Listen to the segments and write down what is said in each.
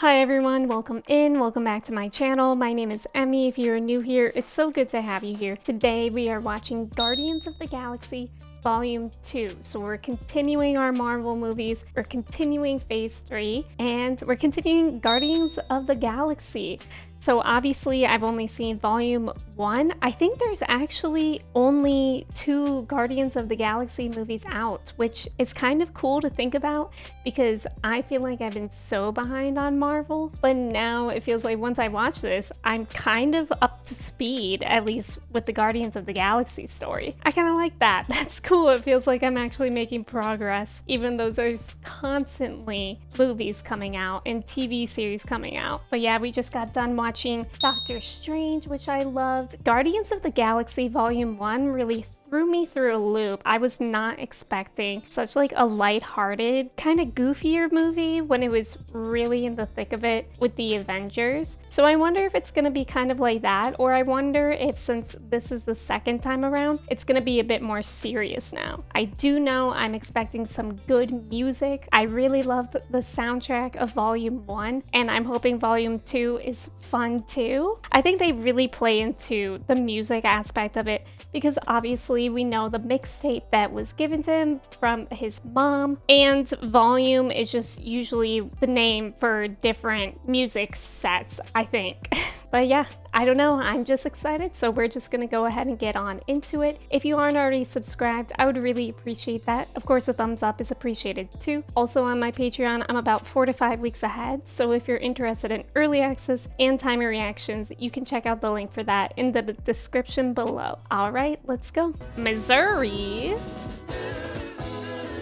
Hi everyone, welcome in, welcome back to my channel. My name is Emmy. If you're new here, it's so good to have you here. Today we are watching Guardians of the Galaxy Volume 2. So we're continuing our Marvel movies, we're continuing Phase 3, and we're continuing Guardians of the Galaxy. So obviously I've only seen Volume 1. I think there's actually only 2 Guardians of the Galaxy movies out, which is kind of cool to think about because I feel like I've been so behind on Marvel. But now it feels like once I watch this, I'm kind of up to speed, at least with the Guardians of the Galaxy story. I kind of like that. That's cool. It feels like I'm actually making progress, even though there's constantly movies coming out and TV series coming out. But yeah, we just got done watching Doctor Strange, which I loved. Guardians of the Galaxy Volume 1 really threw me through a loop. I was not expecting such like a lighthearted, kind of goofier movie when it was really in the thick of it with the Avengers. So I wonder if it's gonna be kind of like that, or I wonder if, since this is the second time around, it's gonna be a bit more serious now. I do know I'm expecting some good music. I really loved the soundtrack of Volume 1, and I'm hoping Volume 2 is fun too. I think they really play into the music aspect of it because obviously we know the mixtape that was given to him from his mom, and Volume is just usually the name for different music sets, I think. But yeah, I don't know, I'm just excited, so we're just gonna go ahead and get on into it. If you aren't already subscribed, I would really appreciate that. Of course, a thumbs up is appreciated too. Also on my Patreon, I'm about 4 to 5 weeks ahead, so if you're interested in early access and timer reactions, you can check out the link for that in the description below. All right, let's go. Missouri?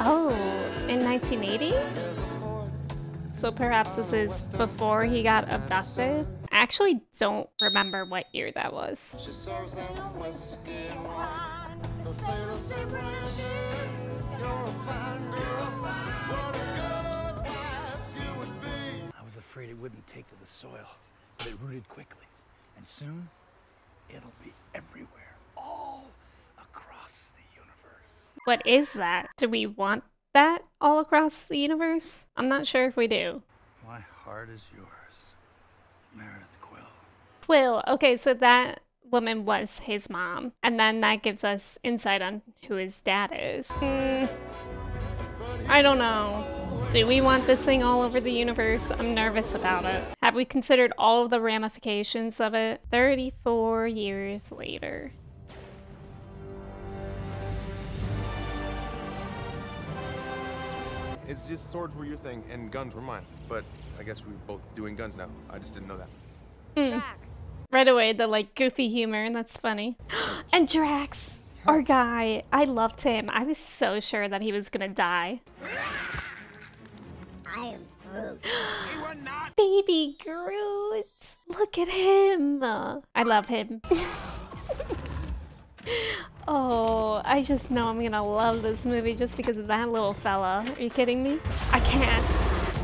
Oh, in 1980? So perhaps this is before he got abducted? I actually don't remember what year that was. She serves them whiskey and wine. They'll say they'll say brandy. You're a fine girl, what a good wife you would be. I was afraid it wouldn't take to the soil, but it rooted quickly. And soon, it'll be everywhere, all across the universe. What is that? Do we want that all across the universe? I'm not sure if we do. My heart is yours. Meredith Quill. Okay, so that woman was his mom, and then that gives us insight on who his dad is. I don't know. Do we want this thing all over the universe? I'm nervous about it. Have we considered all of the ramifications of it? 34 years later. It's just swords were your thing and guns were mine, but I guess we're both doing guns now. I just didn't know that. Drax. Right away, the like goofy humor, and that's funny. And Drax, our guy. I loved him. I was so sure that he was gonna die. I am Groot. You are not. Baby Groot. Look at him. I love him. Oh, I just know I'm gonna love this movie just because of that little fella. Are you kidding me? I can't.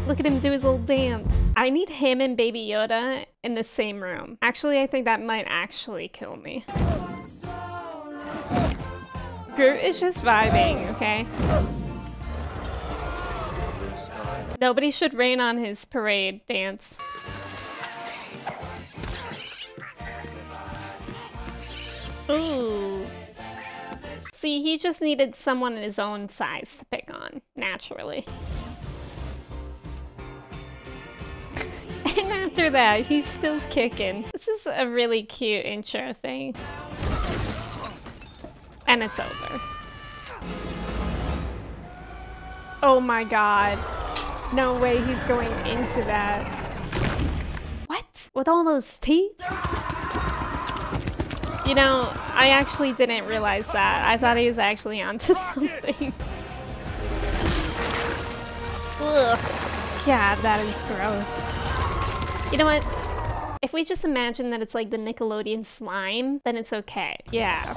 Look at him do his little dance. I need him and Baby Yoda in the same room. Actually, I think that might actually kill me. Groot is just vibing, okay? Nobody should rain on his parade dance. Ooh. See, he just needed someone his own size to pick on, naturally. And after that, he's still kicking. This is a really cute intro thing. And it's over. Oh my god. No way he's going into that. What? With all those teeth? You know, I actually didn't realize that. I thought he was actually onto something. Ugh. God, that is gross. You know what? If we just imagine that it's like the Nickelodeon slime, then it's okay. Yeah.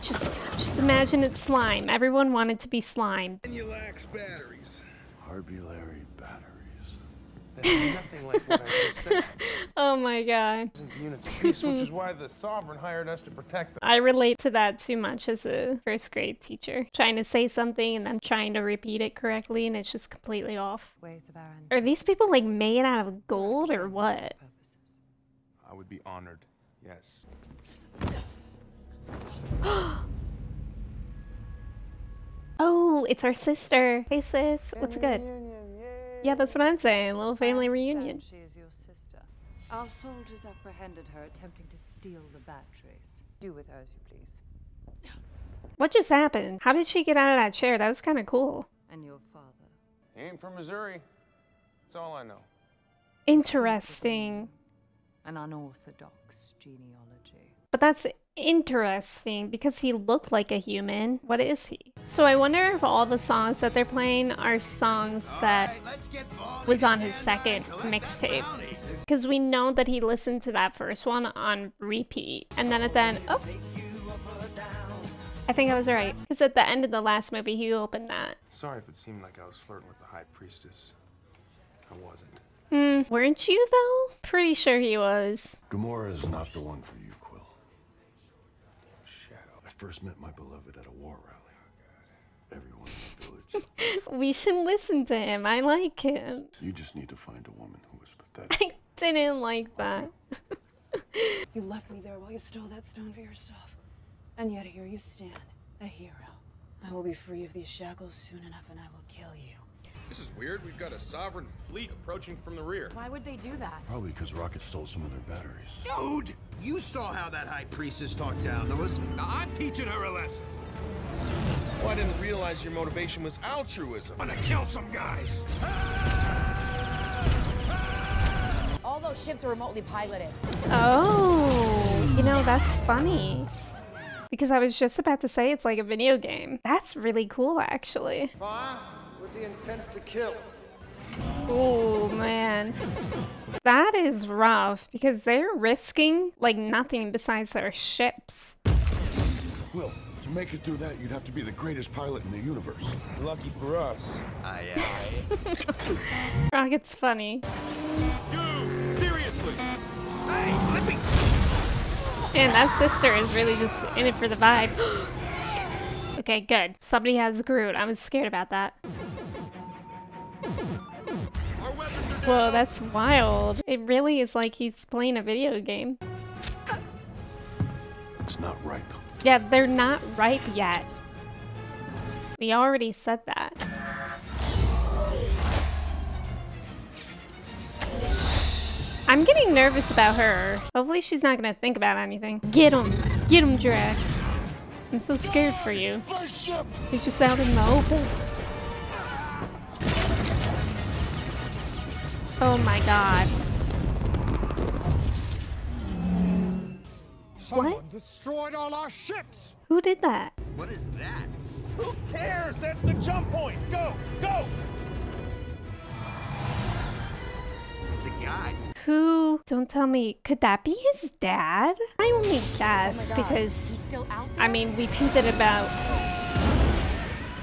Just imagine it's slime. Everyone wanted to be slime. Anulax batteries. Harbulary batteries. That's nothing like what I said. Oh my god. Units, which is why the Sovereign hired us to protect them. I relate to that too much as a first grade teacher. Trying to say something and then trying to repeat it correctly and it's just completely off. Are these people like made out of gold or what? I would be honored, yes. Oh, it's our sister. Hey sis, what's good? Yeah, that's what I'm saying. Little family reunion. She is your sister. Our soldiers apprehended her attempting to steal the batteries. Do with her as you please. What just happened? How did she get out of that chair? That was kind of cool. And your father? He ain't from Missouri. That's all I know. Interesting. An unorthodox genealogy. But that's interesting because he looked like a human. What is he? So I wonder if all the songs that they're playing are songs that was on his second mixtape. Because we know that he listened to that first one on repeat. And then at the end, oh, I think I was right. Because at the end of the last movie, he opened that. Sorry if it seemed like I was flirting with the High Priestess. I wasn't. Weren't you though? Pretty sure he was. Gamora is not the one for you. First met my beloved at a war rally. Everyone in the village. We should listen to him. I like him. You just need to find a woman who is pathetic. I didn't like that. You left me there while you stole that stone for yourself. And yet here you stand, a hero. I will be free of these shackles soon enough and I will kill you. This is weird. We've got a Sovereign fleet approaching from the rear. Why would they do that? Probably because Rocket stole some of their batteries. Dude! You saw how that High Priestess talked down to us. Now I'm teaching her a lesson. Well, I didn't realize your motivation was altruism. I'm gonna kill some guys. All those ships are remotely piloted. Oh, you know, that's funny. Because I was just about to say it's like a video game. That's really cool, actually. Fine. With the intent to kill. Oh man, that is rough because they're risking like nothing besides their ships. Will, to make it through that, you'd have to be the greatest pilot in the universe. Lucky for us. Aye, aye. Rocket's funny. Dude, seriously. Hey, let me. And that sister is really just in it for the vibe. Okay, good. Somebody has Groot. I was scared about that. Whoa, that's wild. It really is like he's playing a video game. It's not ripe. Yeah, they're not ripe yet. We already said that. I'm getting nervous about her. Hopefully she's not gonna think about anything. Get him. Get him, Drax. I'm so scared for you. You're just out in the open. Oh my god. Someone what? Destroyed all our ships. Who did that? What is that? Who cares? That's the jump point. Go, go. It's a guy. Who? Don't tell me. Could that be his dad? I only guess because I mean we've hinted about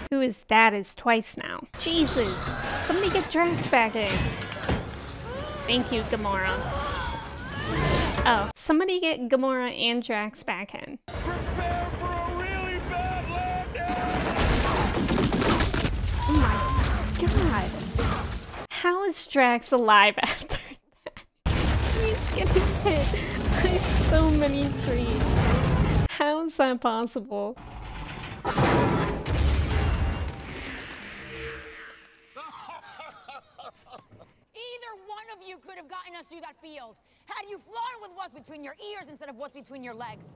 who his dad is twice now. Jesus! Somebody get Drax back in. Thank you, Gamora. Oh, somebody get Gamora and Drax back in. Prepare for a really bad landing! Oh my god. How is Drax alive after that? He's getting hit by so many trees. How is that possible? You could have gotten us through that field had you flown with what's between your ears instead of what's between your legs.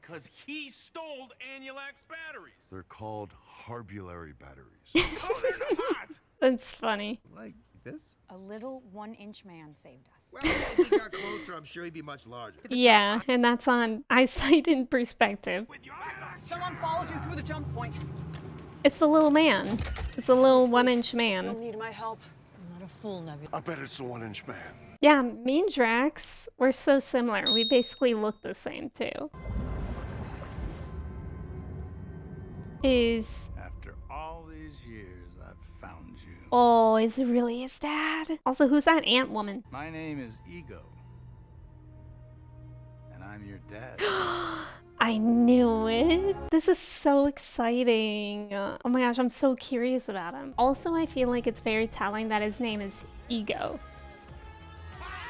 Because he stole Anulax batteries. They're called Harbulary batteries. Oh, they're not. That's funny. Like this? A little 1-inch man saved us. Well, if he got closer, I'm sure he'd be much larger. Yeah, and that's on eyesight and perspective. Someone follows you through the jump point. It's the little man. It's the little 1-inch man. You'll need my help. I bet it's the 1-inch man. Yeah, me and Drax, we're so similar. We basically look the same too. Is after all these years I've found you. Oh, is it really his dad? Also, who's that ant woman? My name is Ego. time you're dead. I knew it. This is so exciting. Oh my gosh, I'm so curious about him. Also, I feel like it's very telling that his name is Ego.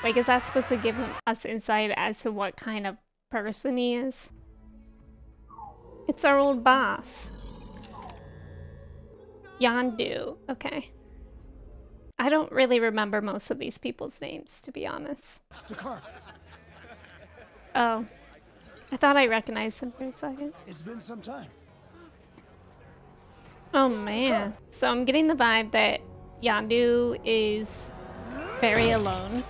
Like, is that supposed to give us insight as to what kind of person he is? It's our old boss. Yondu. Okay. I don't really remember most of these people's names, to be honest. Stakar. Oh. I thought I recognized him for a second. It's been some time. Oh man. So I'm getting the vibe that Yondu is very alone.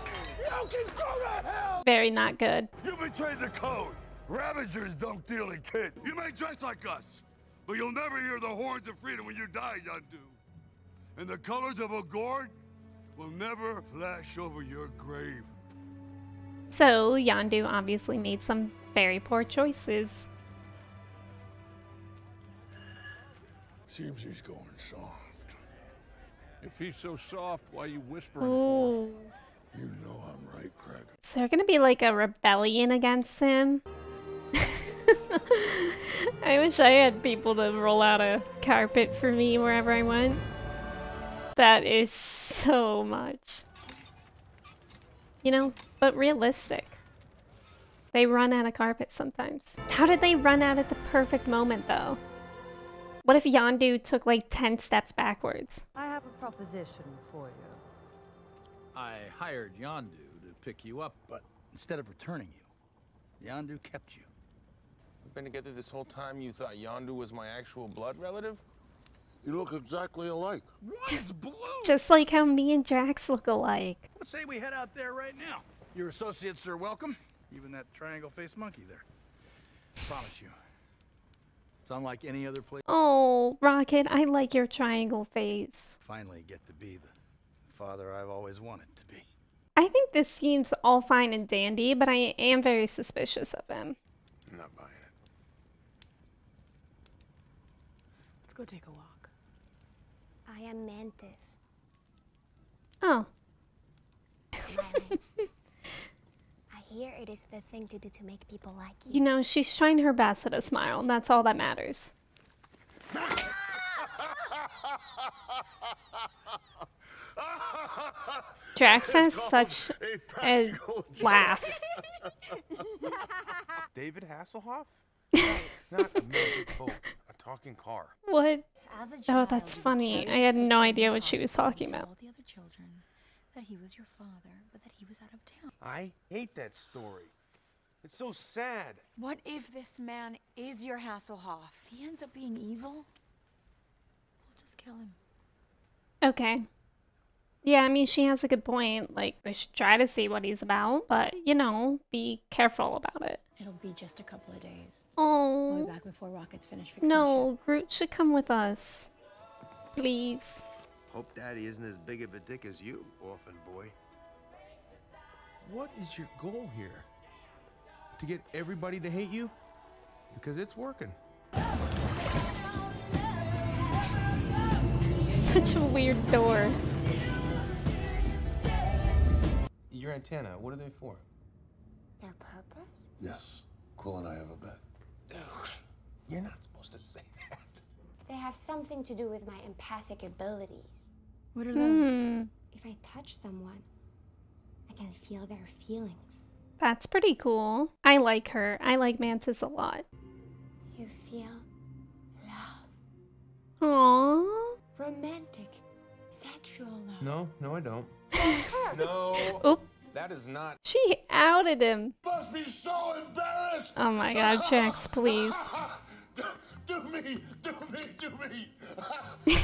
Very not good. You betrayed the code. Ravagers don't deal in kids. You may dress like us, but you'll never hear the horns of freedom when you die, Yondu. And the colors of a gourd will never flash over your grave. So Yondu obviously made some very poor choices. Seems he's going soft. If he's so soft, why are you whispering? Ooh. You know I'm right, Craig. Is there gonna be like a rebellion against him? I wish I had people to roll out a carpet for me wherever I went. That is so much. You know, but realistic. They run out of carpet sometimes. How did they run out at the perfect moment, though? What if Yondu took like 10 steps backwards? I have a proposition for you. I hired Yondu to pick you up, but instead of returning you, Yondu kept you. We've been together this whole time. You thought Yondu was my actual blood relative? You look exactly alike. It's blue. Just like how me and Drax look alike. Let's say we head out there right now. Your associates are welcome. Even that triangle-faced monkey there. I promise you. It's unlike any other place. Oh, Rocket, I like your triangle face. Finally get to be the father I've always wanted to be. I think this seems all fine and dandy, but I am very suspicious of him. I'm not buying it. Let's go take a walk. I am Mantis. Oh. Here it is the thing to do to make people like you. You know, she's trying her best at a smile, and that's all that matters. Drax has such a laugh. David Hasselhoff? Not a magic boat, a talking car. What? Oh, that's funny. I had no idea what she was talking about. That he was your father, but that he was out of town. I hate that story. It's so sad. What if this man is your Hasselhoff? He ends up being evil. We'll just kill him. Okay. Yeah, I mean, she has a good point. Like, we should try to see what he's about, but, you know, be careful about it. It'll be just a couple of days. Oh. We'll be back before Rocket's finished fixing the ship. Groot should come with us. Please. Hope Daddy isn't as big of a dick as you, orphan boy. What is your goal here? To get everybody to hate you? Because it's working. Such a weird door. Your antenna, what are they for? Their purpose? Yes. Cole and I have a bet. You're not supposed to say that. They have something to do with my empathic abilities. What are those? If I touch someone, I can feel their feelings. That's pretty cool. I like her. I like Mantis a lot. You feel love. Aww. Romantic, sexual love. No, no, I don't. No. Oop. That is not. She outed him. Must be so embarrassed. Oh my God, Jax, please. Do me! Do me! Do me!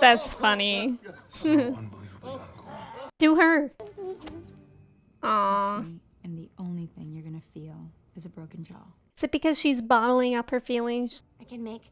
That's funny. Do her! Aww. And the only thing you're gonna feel is a broken jaw. Is it because she's bottling up her feelings? I can make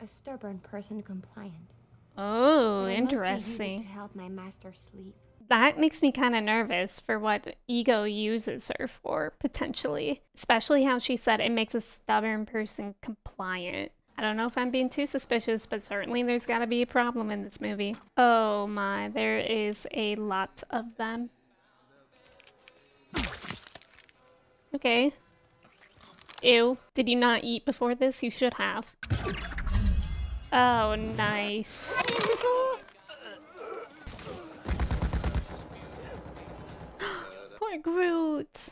a stubborn person compliant. Oh, interesting. To help my master sleep. That makes me kind of nervous for what Ego uses her for, potentially. Especially how she said it makes a stubborn person compliant. I don't know if I'm being too suspicious, but certainly there's got to be a problem in this movie. Oh my, there is a lot of them. Okay. Ew. Did you not eat before this? You should have. Oh, nice. Poor Groot.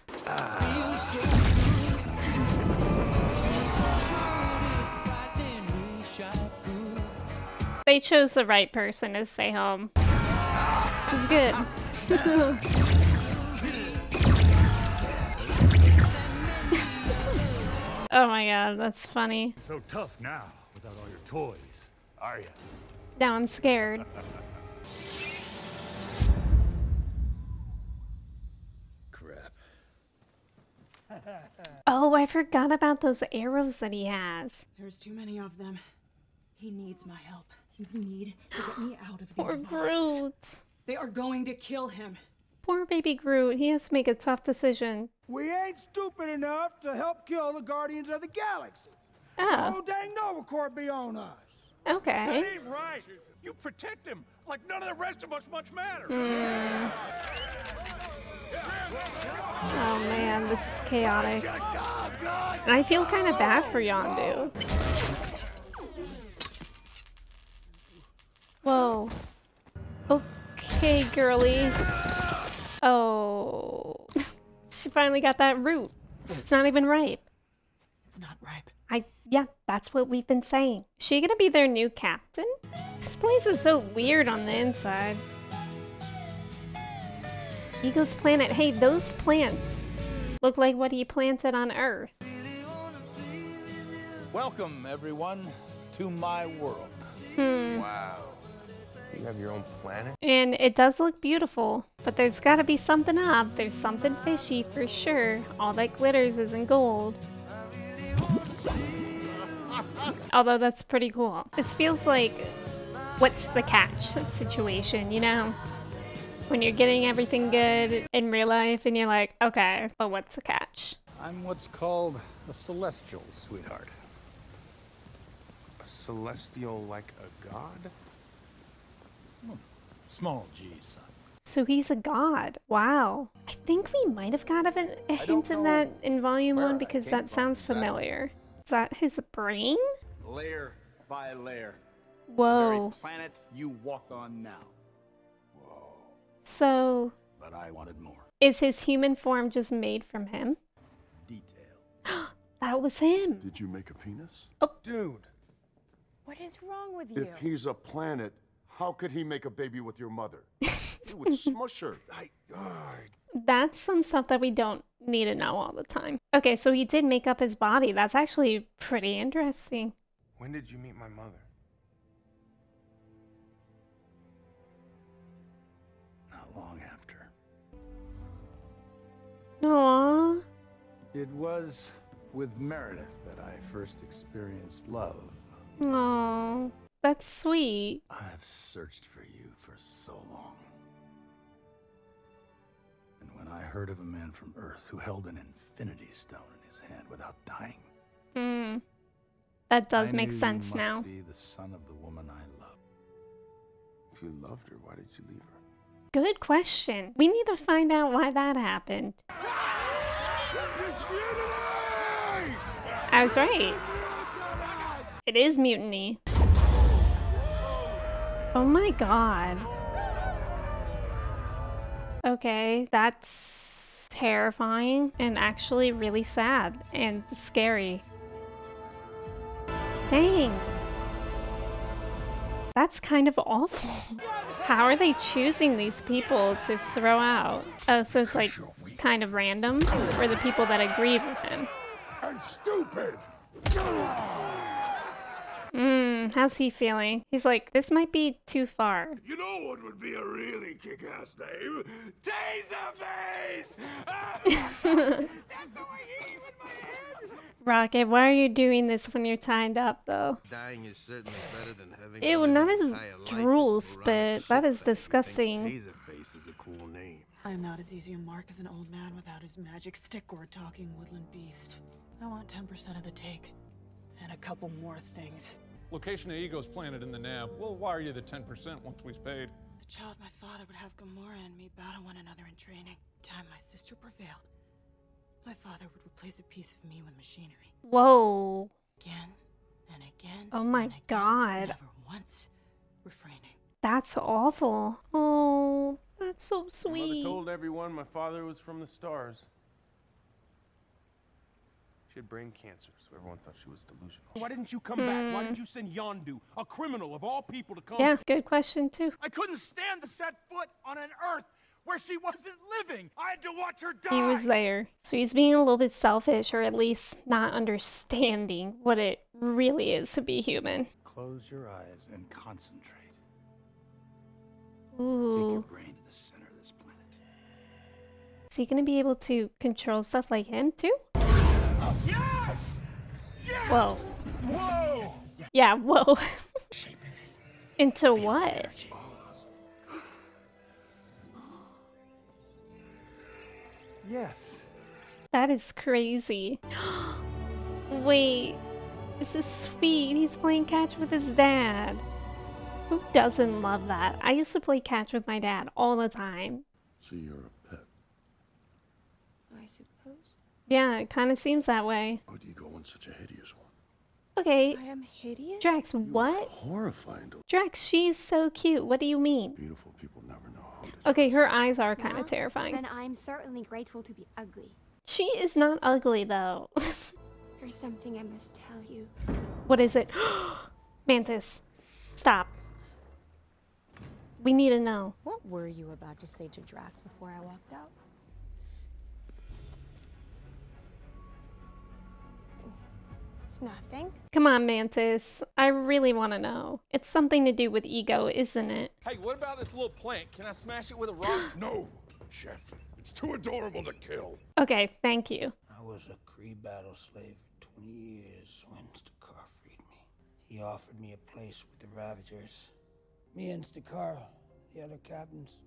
They chose the right person to stay home. This is good. Oh my god, that's funny. So tough now without all your toys, are you? Now I'm scared. Crap. Oh, I forgot about those arrows that he has. There's too many of them. He needs my help. You need to get me out of these. Poor Groot. They are going to kill him. Poor baby Groot. He has to make a tough decision. We ain't stupid enough to help kill the Guardians of the Galaxy. Oh. Oh, dang Novacorp be on us. Okay. That ain't right. You protect him like none of the rest of us much matter. Mm. Oh man, this is chaotic. And I feel kind of bad for Yondu. Whoa. Okay, girly. Oh. She finally got that root. It's not even ripe. It's not ripe. Yeah, that's what we've been saying. Is she gonna be their new captain? This place is so weird on the inside. Ego's planet. Hey, those plants look like what he planted on Earth. Welcome, everyone, to my world. Hmm. Wow. You have your own planet? And it does look beautiful, but there's gotta be something up. There's something fishy for sure. All that glitters isn't gold. Although that's pretty cool. This feels like what's the catch situation, you know? When you're getting everything good in real life and you're like, okay, but what's the catch? I'm what's called a celestial, sweetheart. A celestial like a god? Small g, son. So he's a god. Wow. I think we might have got a hint of that in Volume 1 because that sounds familiar. Is that his brain? Layer by layer. Whoa. The very planet you walk on now. Whoa. So. But I wanted more. Is his human form just made from him? Detail. That was him. Did you make a penis? Oh. Dude. What is wrong with you? If he's a planet, how could he make a baby with your mother? It would smush her. That's some stuff that we don't need to know all the time. Okay, so he did make up his body. That's actually pretty interesting. When did you meet my mother? Not long after. Aww. It was with Meredith that I first experienced love. Aww. That's sweet. I've searched for you for so long. And when I heard of a man from Earth who held an Infinity Stone in his hand without dying. Hmm. That does make sense now. I must be the son of the woman I love. If you loved her, why did you leave her? Good question. We need to find out why that happened. I was right. It is mutiny. Oh my god. Okay, that's terrifying and actually really sad and scary. Dang. That's kind of awful. How are they choosing these people to throw out? Oh, so it's like kind of random? Or the people that agreed with him? And stupid! Mmm, how's he feeling? He's like, this might be too far. You know what would be a really kick-ass name? Taserface! That's how I hear you in my head! Rocket, why are you doing this when you're tied up, though? Dying is certainly better than having. Ew, not his drool spit. That is disgusting. Taserface is a cool name. I am not as easy a mark as an old man without his magic stick or a talking woodland beast. I want 10% of the take. And a couple more things. Location of Ego's planet in the nav. We'll wire you the 10% once we've paid. The child my father would have Gamora and me battle one another in training. Time my sister prevailed. My father would replace a piece of me with machinery. Whoa. Again and again. Oh my God. Never once refraining. That's awful. Oh, that's so sweet. I told everyone my father was from the stars. She had brain cancer, so everyone thought she was delusional. Why didn't you come back? Why did you send Yondu, a criminal of all people, to come? Yeah, good question too. I couldn't stand to set foot on an Earth where she wasn't living. I had to watch her die. He was there, so he's being a little bit selfish, or at least not understanding what it really is to be human. Close your eyes and concentrate. Ooh. Take your brain to the center of this planet. Is he gonna be able to control stuff like him too? Yes! Yes! Whoa. Whoa! Yeah, whoa. Into what? Yes. That is crazy. Wait. This is sweet. He's playing catch with his dad. Who doesn't love that? I used to play catch with my dad all the time. So you're a pet. I suppose. Yeah, it kind of seems that way. Why would you go on such a hideous one? Okay. I am hideous? Drax, what? Horrifying. Drax, she's so cute. What do you mean? Beautiful people never know how to. Okay, her eyes are kind of terrifying. Then I'm certainly grateful to be ugly. She is not ugly, though. There's something I must tell you. What is it? Mantis, stop. We need to know. What were you about to say to Drax before I walked out? Nothing. Come on, Mantis. I really want to know. It's something to do with Ego, isn't it? Hey, what about this little plant? Can I smash it with a rock? No, Chef. It's too adorable to kill. Okay, thank you. I was a Kree battle slave for 20 years when Stakar freed me. He offered me a place with the Ravagers. Me and Stakar, the other captains,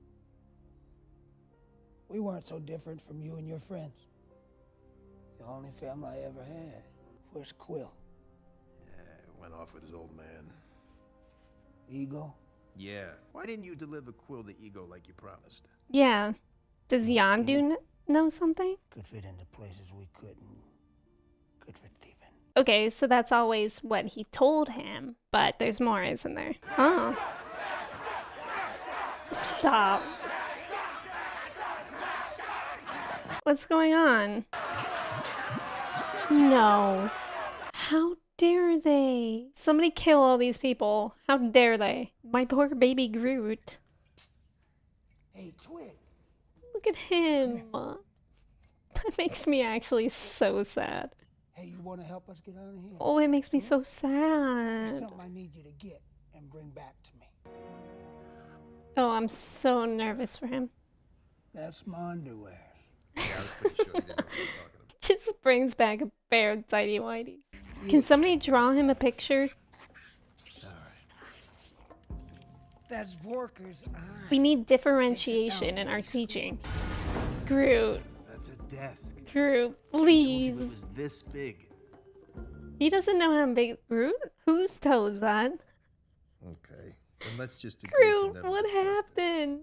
we weren't so different from you and your friends. The only family I ever had. Where's Quill? Yeah, went off with his old man. Ego? Yeah. Why didn't you deliver Quill to Ego like you promised? Yeah. Does Yondu know something? Could fit into places we couldn't. Good for thieving. Okay, so that's always what he told him, but there's more, isn't there? Oh. Stop. What's going on? No. How dare they? Somebody kill all these people. How dare they? My poor baby Groot. Hey, twig. Look at him. That makes me actually so sad. Hey, you want to help us get out of here? Oh, it makes me so sad. There's something I need you to get and bring back to me. Oh, I'm so nervous for him. That's my underwear. Yeah, I was pretty sure you didn't know what you were talking about. Just brings back a pair of tidy whities. Can somebody draw him a picture? All right. That's Vorker's eye. We need differentiation in our teaching. Groot. That's a desk. Groot, please. I told you it was this big. He doesn't know how big. Groot? Whose toe is that? Okay. And let's just Groot, what happened?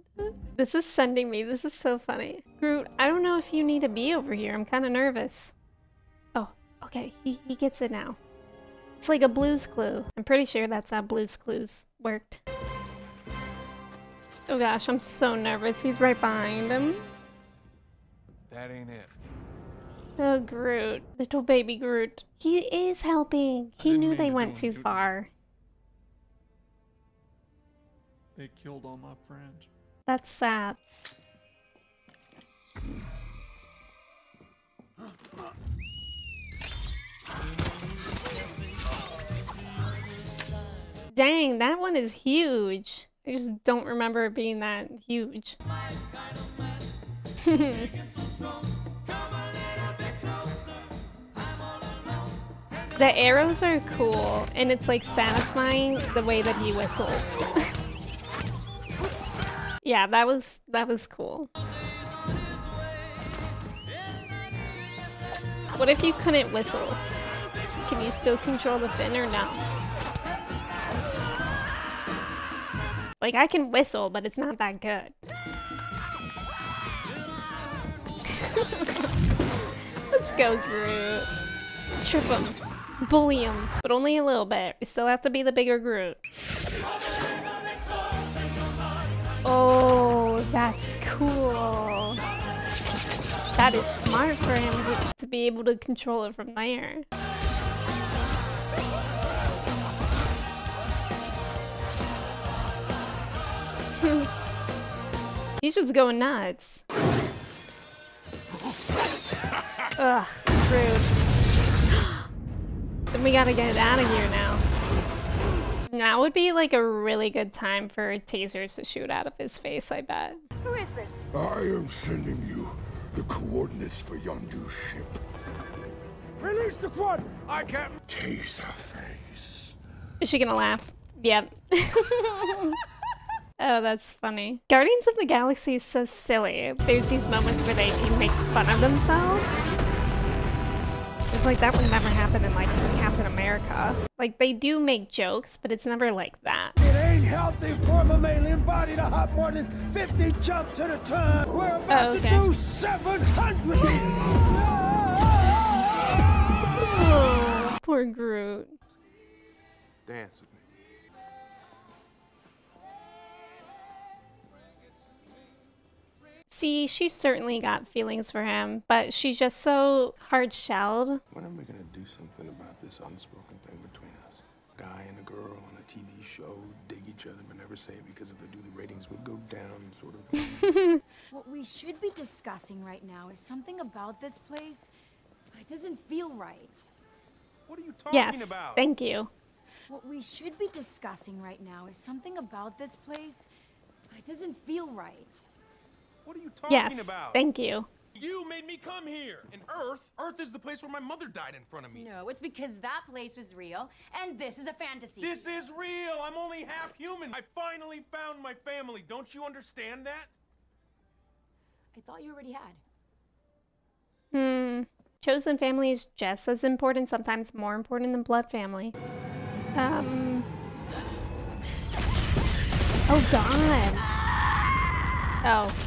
This is sending me. This is so funny. Groot, I don't know if you need to be over here. I'm kind of nervous. Oh, okay. He gets it now. It's like a Blue's Clue. I'm pretty sure that's how Blue's Clues worked. Oh gosh, I'm so nervous. He's right behind him. That ain't it. Oh, Groot. Little baby Groot. He is helping. He knew they went too far. They killed all my friends. That's sad. Dang, that one is huge. I just don't remember it being that huge. The arrows are cool, and it's like satisfying the way that he whistles. Yeah, that was cool. What if you couldn't whistle? Can you still control the fin or no? Like, I can whistle, but it's not that good. go, Groot. Trip him. Bully him. But only a little bit. You still have to be the bigger Groot. Oh, that's cool. That is smart for him to be able to control it from there. He's just going nuts. Ugh, rude. Then we gotta get it out of here now. Now would be like a really good time for tasers to shoot out of his face, I bet. Who is this? I am sending you the coordinates for Yondu's ship. Release the quadrant! I can't. Taserface. Is she gonna laugh? Yep. Oh, that's funny. Guardians of the Galaxy is so silly. There's these moments where they can make fun of themselves. It's like that would never happen in like Captain America. Like they do make jokes, but it's never like that. It ain't healthy for a mammalian body to hop more than 50 jumps at a time. We're about to do 700. Oh, poor Groot. Dance with me. See, she certainly got feelings for him, but she's just so hard-shelled. When am I gonna do something about this unspoken thing between us? Guy and a girl on a TV show dig each other but never say it because if they do, the ratings would go down, sort of thing. What we should be discussing right now is something about this place. It doesn't feel right. What are you talking about? Yes, thank you. What we should be discussing right now is something about this place. It doesn't feel right. What are you talking about? Thank you. You made me come here. And Earth is the place where my mother died in front of me. No, it's because that place was real, and this is a fantasy. This is real. I'm only half human. I finally found my family. Don't you understand that? I thought you already had. Chosen family is just as important, sometimes more important than blood family. Oh, God. Oh.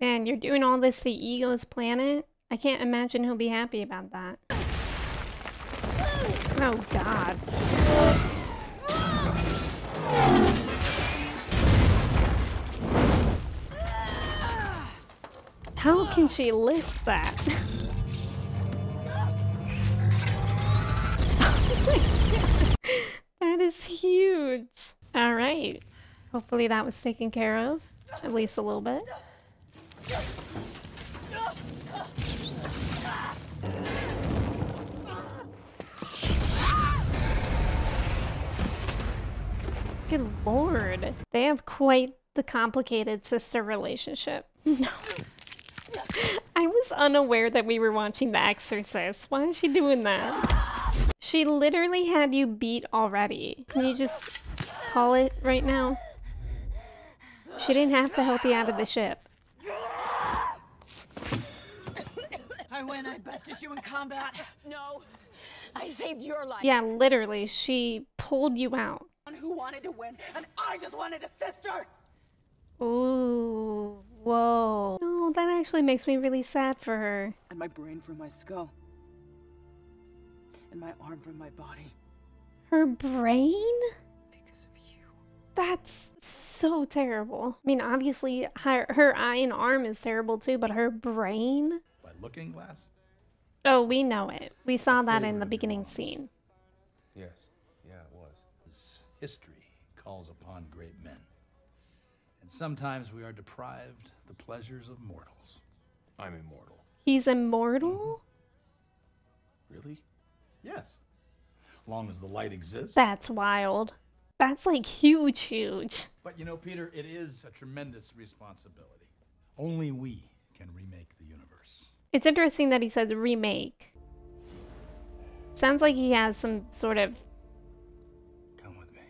Man, you're doing all this to Ego's planet? I can't imagine he'll be happy about that. Oh, God. How can she lift that? Oh my God. That is huge. All right. Hopefully that was taken care of, at least a little bit. Good Lord. They have quite the complicated sister relationship. No. I was unaware that we were watching The Exorcist. Why is she doing that? She literally had you beat already. Can you just call it right now? She didn't have to help you out of the ship. I win, I bested you in combat. No, I saved your life. Yeah, literally, she pulled you out. Who wanted to win, and I just wanted a sister. Ooh, whoa. No, that actually makes me really sad for her. And my brain from my skull. And my arm from my body. Her brain? Because of you. That's so terrible. I mean, obviously, her eye and arm is terrible too, but her brain? Looking glass? Oh, we know it. We saw that in the beginning scene. Yes. Yeah, it was. This history calls upon great men. And sometimes we are deprived the pleasures of mortals. I'm immortal. He's immortal? Mm-hmm. Really? Yes. Long as the light exists. That's wild. That's like huge, huge. But you know, Peter, it is a tremendous responsibility. Only we can remake the universe. It's interesting that he says remake. Sounds like he has some sort of come with me.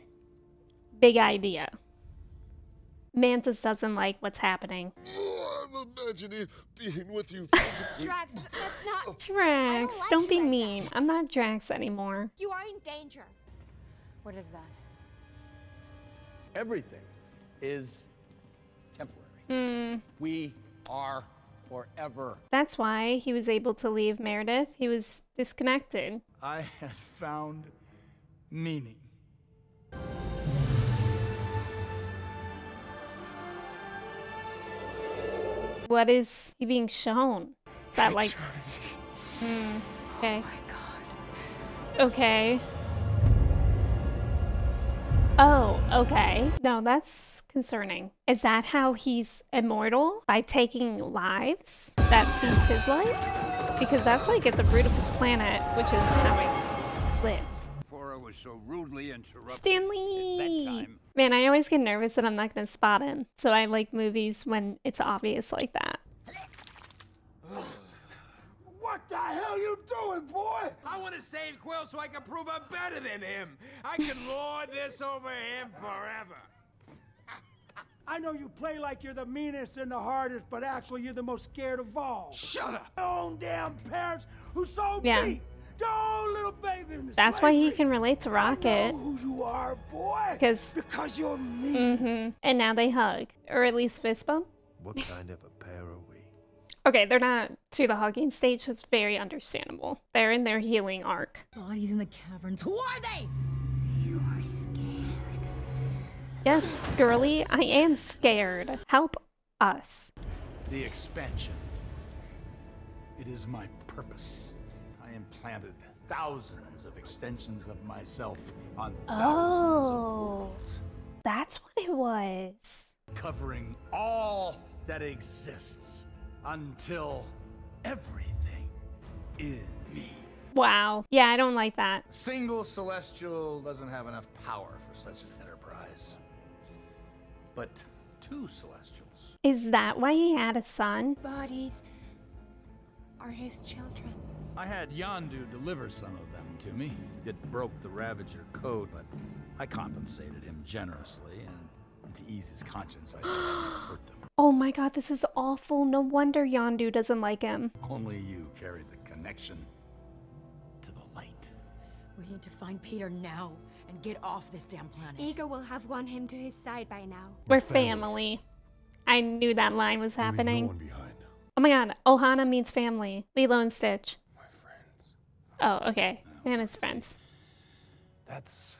Big idea. Mantis doesn't like what's happening. Oh, I'm imagining being with you. Drax, that's not Drax. Don't be mean. I'm not Drax anymore. You are in danger. What is that? Everything is temporary. We are forever. That's why he was able to leave Meredith. He was disconnected. I have found meaning. What is he being shown? Is that like... okay. Oh my god. Okay. Oh, okay. No, that's concerning. Is that how he's immortal? By taking lives that feeds his life? Because that's like at the root of his planet, which is how he lives. Korra was so rudely interrupted. Stan Lee! At that time. Man, I always get nervous that I'm not gonna spot him. So I like movies when it's obvious like that. What the hell you doing, boy? I want to save Quill so I can prove I'm better than him. I can lord this over him forever. I know you play like you're the meanest and the hardest, but actually you're the most scared of all. Shut up! Your own damn parents who sold me, your own little baby in the That's slavery. Why he can relate to Rocket. I know who you are, boy. Because you're me. Mm-hmm. And now they hug, or at least fist bump. What kind of a pair of... Okay, they're not to the hugging stage, so it's very understandable. They're in their healing arc. Bodies in the caverns. Who are they? You are scared. Yes, girly, I am scared. Help us. The expansion. It is my purpose. I implanted thousands of extensions of myself on thousands of worlds. That's what it was. Covering all that exists. Until everything is me. Wow. Yeah, I don't like that. A single celestial doesn't have enough power for such an enterprise. But two celestials. Is that why he had a son? Bodies are his children. I had Yondu deliver some of them to me. It broke the Ravager code, but I compensated him generously, and to ease his conscience, I said I hurt them. Oh my god, this is awful. No wonder Yondu doesn't like him. Only you carried the connection to the light. We need to find Peter now and get off this damn planet. Ego will have won him to his side by now. We're family. I knew that line was happening. No one behind. Oh my god, Ohana means family. Lilo and Stitch. My friends. Oh, okay. And his friends. That's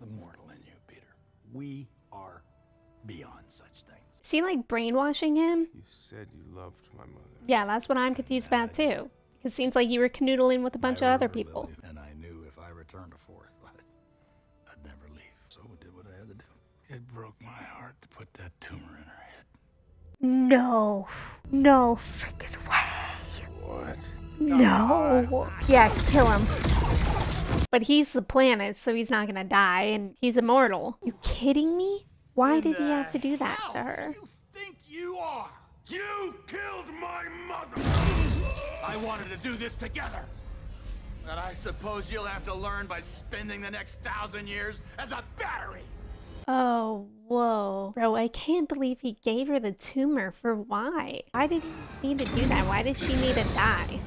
the mortal in you, Peter. We are beyond such things. Is he like brainwashing him? You said you loved my mother. Yeah, that's what I'm confused about too. It seems like you were canoodling with a bunch of other people. And I knew if I returned to Fourth, I'd never leave. So I did what I had to do. It broke my heart to put that tumor in her head. No. No freaking way. What? No. Yeah, kill him. But he's the planet, so he's not gonna die, and he's immortal. You kidding me? Why did he have to do that to her? You think you are? You killed my mother. I wanted to do this together. And I suppose you'll have to learn by spending the next 1,000 years as a battery. Oh, whoa. Bro, I can't believe he gave her the tumor for why? Why did he need to do that? Why did she need to die?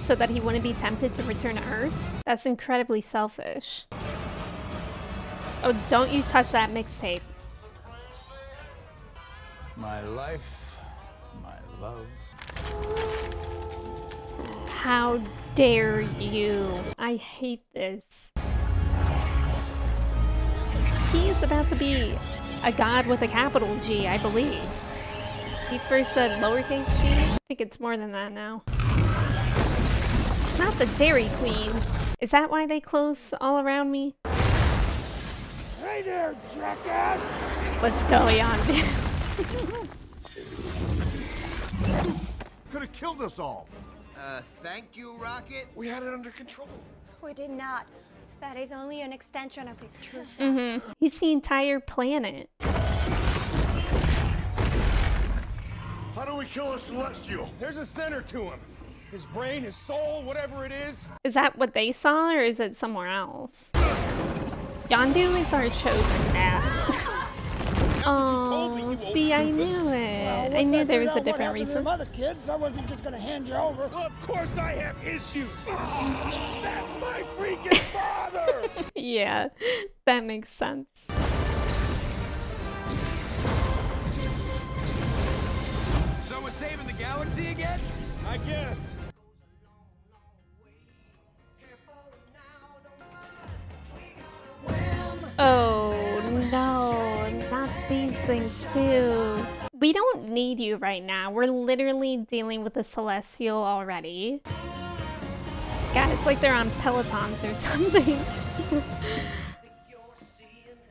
So that he wouldn't be tempted to return to Earth? That's incredibly selfish. Oh, don't you touch that mixtape. My life, my love. How dare you? I hate this. He is about to be a god with a capital G, I believe. He first said lowercase g. I think it's more than that now. Not the Dairy Queen. Is that why they close all around me? Hey there, jackass! What's going on? Could have killed us all. Thank you, Rocket. We had it under control. We did not. That is only an extension of his true self. Mm-hmm. He's the entire planet. How do we kill a celestial? There's a center to him. His brain, his soul, whatever it is. Is that what they saw, or is it somewhere else? Yondu is our chosen now. Oh, see, I knew it. I knew there was a different reason. I wasn't just gonna hand you over. Of course I have issues. That's my freaking father. Yeah, that makes sense. So is saving the galaxy again? I guess. Oh no, not these things too. We don't need you right now. We're literally dealing with a celestial already. God, it's like they're on Pelotons or something.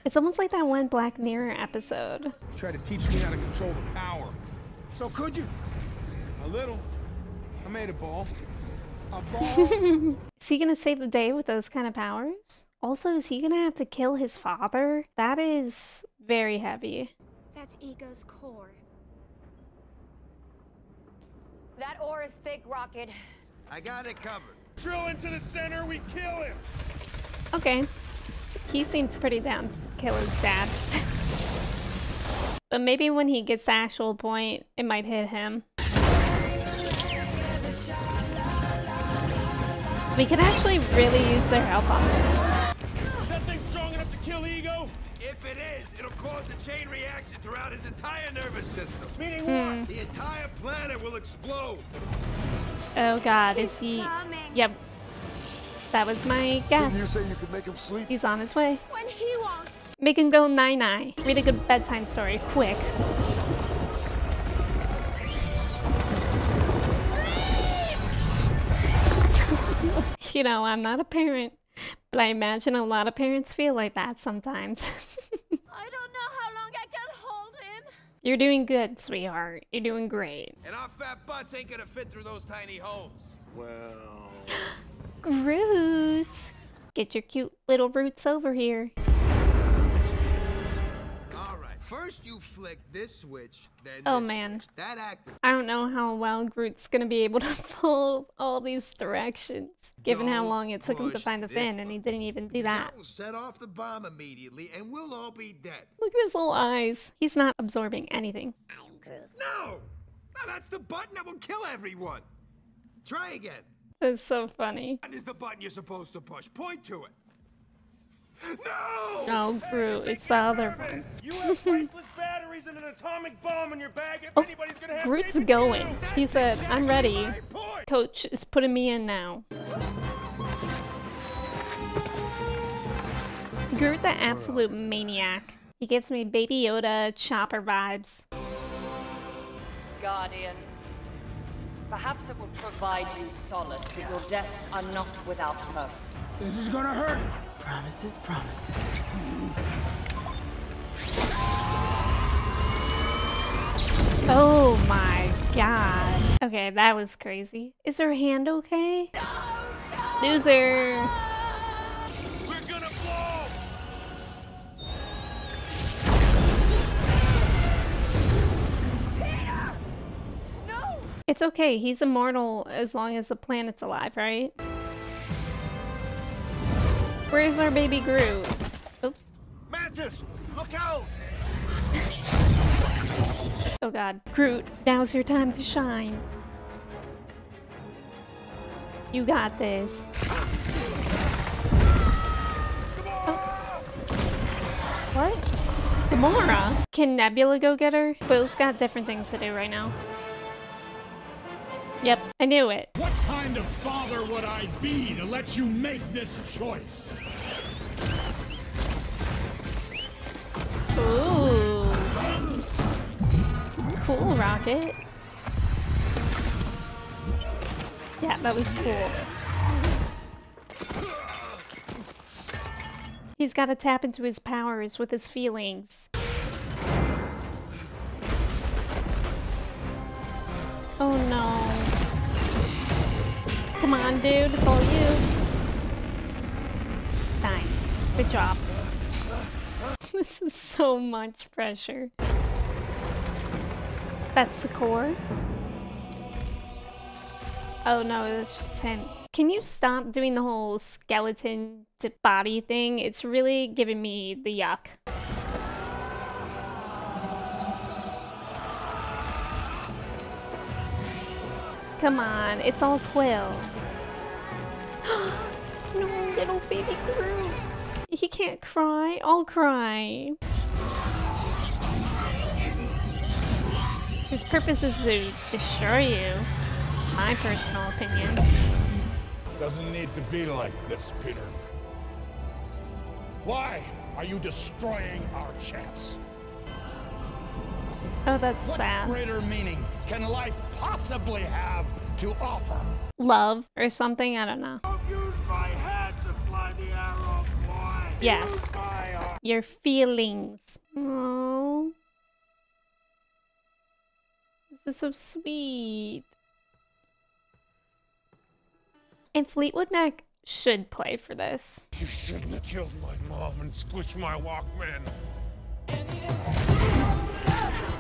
It's almost like that one Black Mirror episode. Try to teach me how to control the power. So could you? A little. I made a ball. A ball. Is he gonna save the day with those kind of powers? Also, is he gonna have to kill his father? That is very heavy. That's Ego's core. That ore is thick, Rocket. I got it covered. Drill into the center, we kill him! Okay. He seems pretty down to kill his dad. But maybe when he gets the actual point, it might hit him. We could actually really use their help on this. Is that thing strong enough to kill Ego? If it is, it'll cause a chain reaction throughout his entire nervous system. Meaning what? The entire planet will explode. Oh God, is he? Yep. That was my guess. Didn't you say you could make him sleep? He's on his way. When he wants. Make him go night-night. Read a good bedtime story, quick. You know, I'm not a parent, but I imagine a lot of parents feel like that sometimes. I don't know how long I can hold him. You're doing good, sweetheart. You're doing great. And our fat butts ain't gonna fit through those tiny holes. Well... Groot! Get your cute little roots over here. Alright, first you flick this switch, then oh, this man. Switch. That active. I don't know how well Groot's gonna be able to pull all these directions, given how long it took him to find the fin, and he didn't even do that. Set off the bomb immediately, and we'll all be dead. Look at his little eyes. He's not absorbing anything. I'm Groot. No! No, that's the button that will kill everyone. Try again. That's so funny. That is the button you're supposed to push. Point to it. No! No, Groot, it's the other one. You have priceless batteries and an atomic bomb in your bag. If anybody's gonna have Groot's going. He said, I'm ready. Coach is putting me in now. Groot the absolute maniac. He gives me Baby Yoda Chopper vibes. Guardians. Perhaps it will provide you solace, but your deaths are not without purpose. This is gonna hurt! Promises, promises. Oh my God. Okay, that was crazy. Is her hand okay? No, no. Loser! We're gonna fall! It's okay, he's immortal as long as the planet's alive, right? Where's our baby Groot? Oh. Mantis, look out! Oh God, Groot, now's your time to shine. You got this. Oh. What? Gamora? Can Nebula go get her? Will's got different things to do right now. Yep, I knew it. What kind of father would I be to let you make this choice? Ooh. Cool, Rocket. Yeah, that was cool. He's got to tap into his powers with his feelings. Oh no. Come on, dude, it's all you. Nice. Good job. This is so much pressure. That's the core. Oh no, that's just him. Can you stop doing the whole skeleton to body thing? It's really giving me the yuck. Come on, it's all Quill. No, little baby Groot. He can't cry, I'll cry. His purpose is to destroy you. My personal opinion. Doesn't need to be like this, Peter. Why are you destroying our chance? Oh, that's sad. What greater meaning can life possibly have to offer? Love or something? I don't know. Don't use my head to fly the arrow, boy. Yes. Your feelings. Oh, this is so sweet. And Fleetwood Mac should play for this. You shouldn't have killed my mom and squished my Walkman.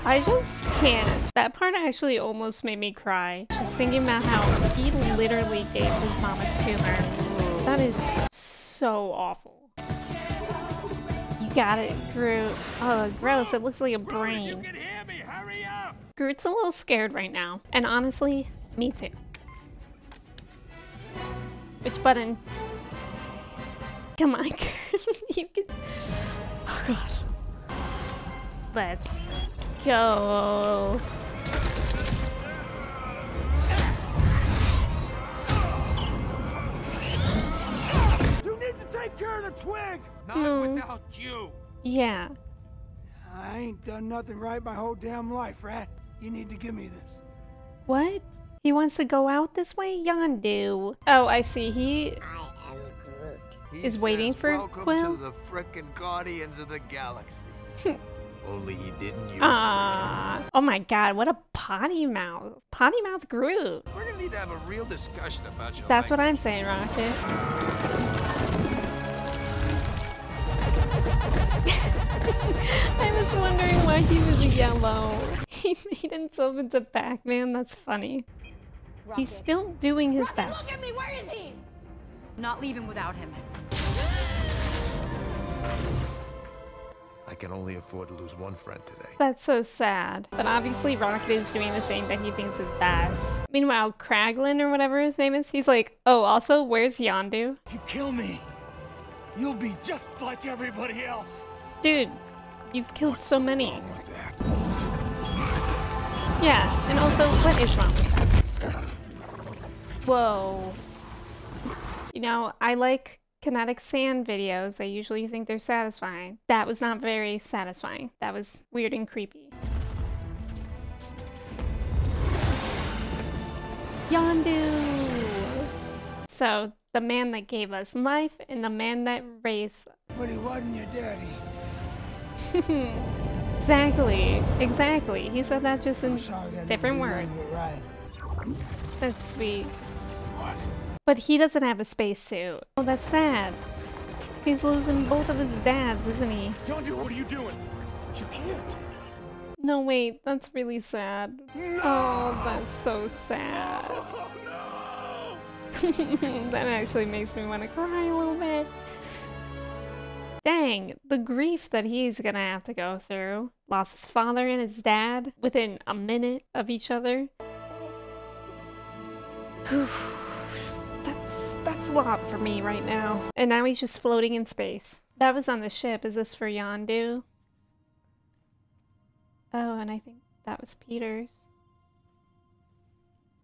I just can't. That part actually almost made me cry. Just thinking about how he literally gave his mom a tumor. That is so awful. You got it, Groot. Oh, gross. It looks like a brain. You can hear me. Hurry up. Groot's a little scared right now. And honestly, me too. Which button? Come on, you can. Oh god. Let's go. You need to take care of the twig. Not without you. Yeah. I ain't done nothing right my whole damn life, rat. You need to give me this. What? He wants to go out this way? Yondu. Oh, I see. He is says, waiting for Quill. To the frickin' Guardians of the Galaxy. Only he didn't use it. Oh my god, what a potty mouth. Potty mouth Groot. We're gonna need to have a real discussion about your That's language. What I'm saying, Rocket. I was wondering why he was yellow. He made himself into Pac-Man. That's funny. Rocket. He's still doing his Rocket, best. Look at me. Where is he? Not leaving without him. I can only afford to lose one friend today. That's so sad. But obviously Rocket is doing the thing that he thinks is best. Meanwhile, Kraglin or whatever his name is, he's like, oh, also, where's Yondu? If you kill me, you'll be just like everybody else. Dude, you've killed What's so many. Wrong with that? Yeah, and also, what is wrong with that? Whoa. You know, I like kinetic sand videos. I usually think they're satisfying. That was not very satisfying. That was weird and creepy. Yondu! So, the man that gave us life and the man that raised us. But he wasn't your daddy. Exactly, exactly. He said that just in different words. Right. That's sweet. What? But he doesn't have a spacesuit. Oh, that's sad. He's losing both of his dads, isn't he? Yondu, what are you doing? You can't. No, wait, that's really sad. No! Oh, that's so sad. Oh, no! That actually makes me want to cry a little bit. Dang, the grief that he's gonna have to go through. Lost his father and his dad within a minute of each other. That's a lot for me right now. And now he's just floating in space. That was on the ship. Is this for Yondu? Oh, and I think that was Peter's.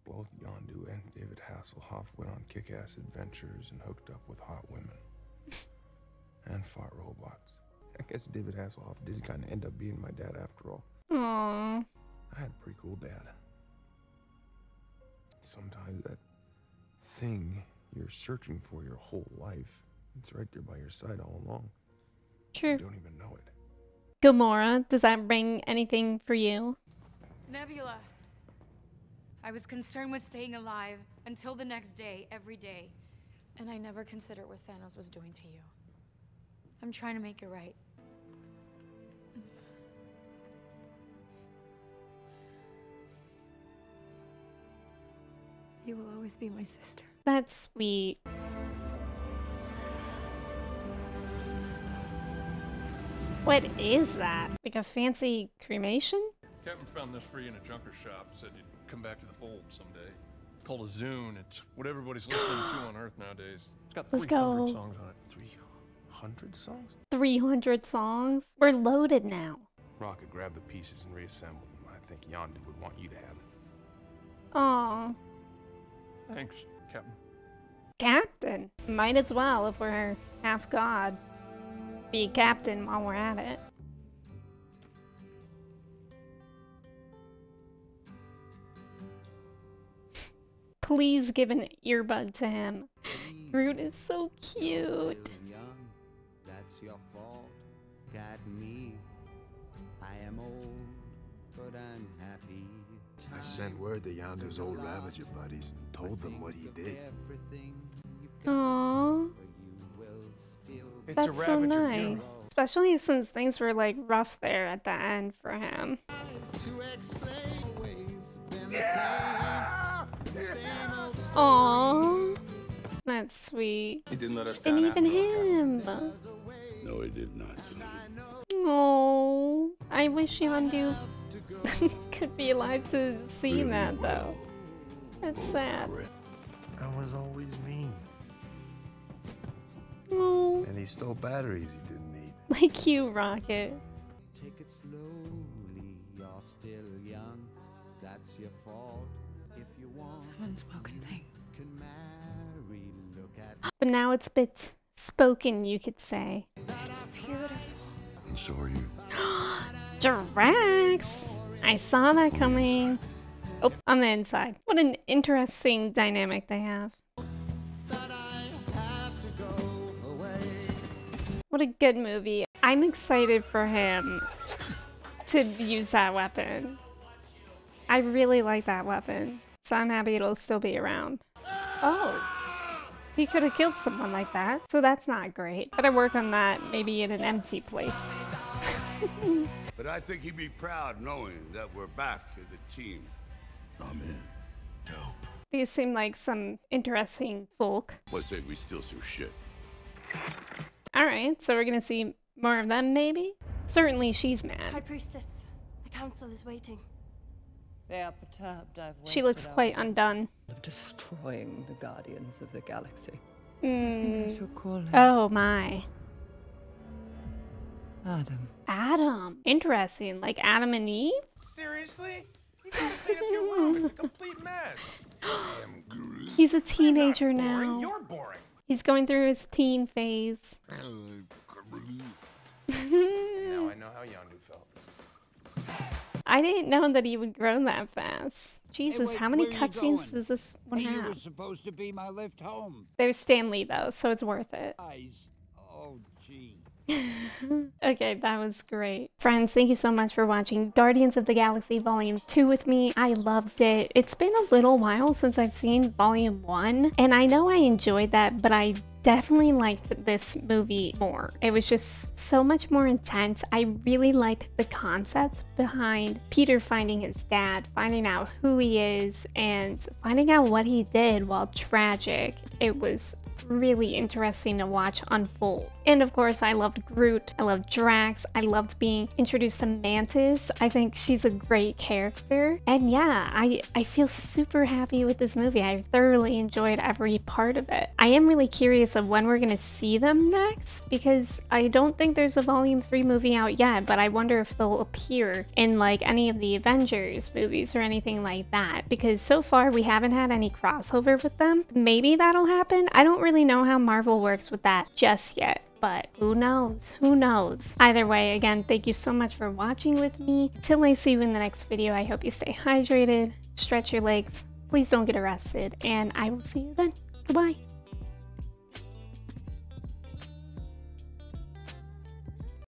Both Yondu and David Hasselhoff went on kick-ass adventures and hooked up with hot women. And fought robots. I guess David Hasselhoff did kind of end up being my dad after all. Aww. I had a pretty cool dad. Sometimes that thing you're searching for your whole life, it's right there by your side all along. True. You don't even know it. Gamora, does that bring anything for you? Nebula. I was concerned with staying alive until the next day, every day. And I never considered what Thanos was doing to you. I'm trying to make it right. You will always be my sister. That's sweet. What is that? Like a fancy cremation? Captain found this for you in a junker shop. Said you'd come back to the fold someday. Called a Zune. It's what everybody's listening to on Earth nowadays. It's got 300 songs on it. 300 songs? 300 songs? We're loaded now. Rocket, grab the pieces and reassemble them. I think Yondu would want you to have it. Aww. Thanks, Captain. Captain? Might as well if we're half god. Be captain while we're at it. Please give an earbud to him. Groot is so cute. That's your fault. Got me. I am old, but I'm happy. I sent word to Yondu's old Ravager buddies and told them what he did. Aww. That's so nice. Especially since things were like rough there at the end for him. Yeah! Aww. That's sweet. He didn't let us down. And even him. No, he did not. Oh, I wish Yondu could be alive to see really that, though. That's sad. I was always mean. Oh. And he stole batteries he didn't need. Like you, Rocket. Take it slowly. You're still young. That's your fault. If you want some unspoken thing. Can marry, look at. But now it's a bit spoken, you could say. It's beautiful. I'm sorry. Drax! I saw that coming. Oh, on the inside. What an interesting dynamic they have. What a good movie. I'm excited for him to use that weapon. I really like that weapon. So I'm happy it'll still be around. Oh, he could have killed someone like that. So that's not great. Better work on that maybe in an empty place. But I think he'd be proud knowing that we're back as a team. I'm in. Dope. These seem like some interesting folk. Let's say we steal some shit. Alright, so we're gonna see more of them maybe? Certainly she's mad. High Priestess, the council is waiting. They are perturbed. She looks quite undone. Of destroying the Guardians of the Galaxy. Mm. Oh my. Adam. Adam. Interesting. Like Adam and Eve? Seriously? You gotta clean up your room. It's a complete mess. I am Groot. He's a teenager now. You're boring. He's going through his teen phase. Now I know how Yondu felt. I didn't know that he would grow that fast. Jesus, hey, wait, how many cutscenes does this one have? Was supposed to be my lift home. There's Stan Lee though, so it's worth it. Oh, gee. Okay, that was great. Friends, thank you so much for watching Guardians of the Galaxy Volume 2 with me. I loved it. It's been a little while since I've seen Volume 1, and I know I enjoyed that, but I definitely liked this movie more. It was just so much more intense. I really liked the concept behind Peter finding his dad, finding out who he is, and finding out what he did. While tragic, it was really interesting to watch unfold. And of course, I loved Groot. I loved Drax. I loved being introduced to Mantis. I think she's a great character. And yeah, I feel super happy with this movie. I thoroughly enjoyed every part of it. I am really curious of when we're going to see them next, because I don't think there's a Volume 3 movie out yet, but I wonder if they'll appear in like any of the Avengers movies or anything like that, because so far we haven't had any crossover with them. Maybe that'll happen. I don't really know how Marvel works with that just yet, but who knows? Who knows? Either way, again, thank you so much for watching with me. Till I see you in the next video, I hope you stay hydrated, stretch your legs, please don't get arrested, and I will see you then. Goodbye.